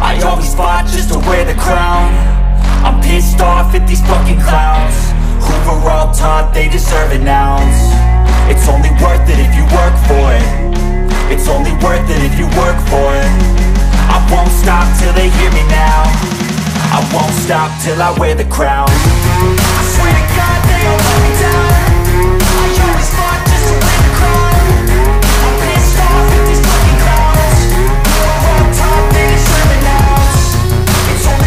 I always fought just to wear the crown. I'm pissed off at these fucking clowns who were all taught they deserve an ounce. It's only worth it if you work for it. It's only worth it if you work for it. I won't stop till they hear me now. I won't stop till I wear the crown. I swear to God they all let me down. I always fought just to win the crown. I'm pissed off at these fucking clowns who were all taught they deserve an ounce. It's only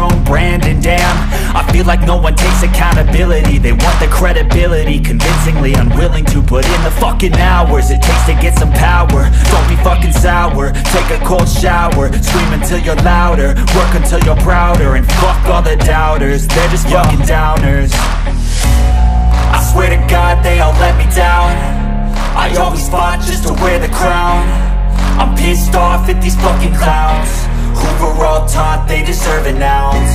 own brand. And damn, I feel like no one takes accountability. They want the credibility, convincingly unwilling to put in the fucking hours it takes to get some power. Don't be fucking sour, take a cold shower. Scream until you're louder, work until you're prouder. And fuck all the doubters, they're just fucking downers. I swear to God they all let me down. I always fought just to wear the crown. I'm pissed off at these fucking clowns who were all taught they deserve an ounce.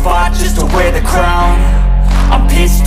fought just to wear the crown. I'm pissed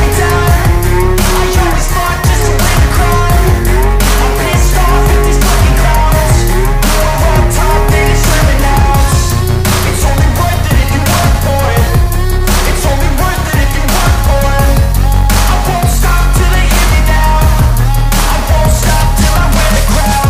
me down. I always fought just to win the crown. I'm pissed off at these fucking clowns. We're on top, they deserve an ounce. It's only worth it if you work for it. It's only worth it if you work for it. I won't stop till they hear me now. I won't stop till I wear the crown.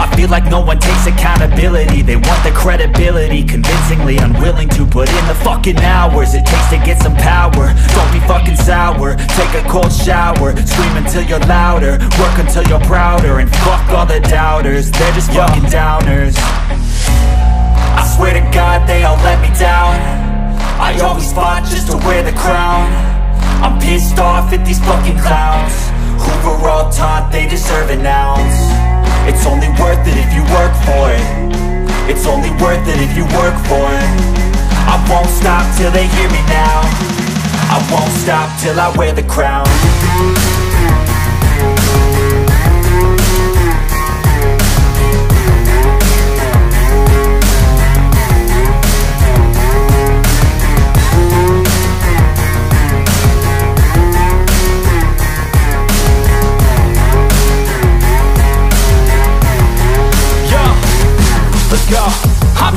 I feel like no one takes accountability. They want the credibility, convincingly unwilling to put in the fucking hours it takes to get some power. Don't be fucking sour, take a cold shower. Scream until you're louder, work until you're prouder. And fuck all the doubters, they're just fucking downers. I swear to God they all let me down. I always fought just to wear the crown. I'm pissed off at these fucking clowns. Who were all taught they deserve an ounce. It's only worth it if you work for it. It's only worth it if you work for it. I won't stop till they hear me now. I won't stop till I wear the crown. I'm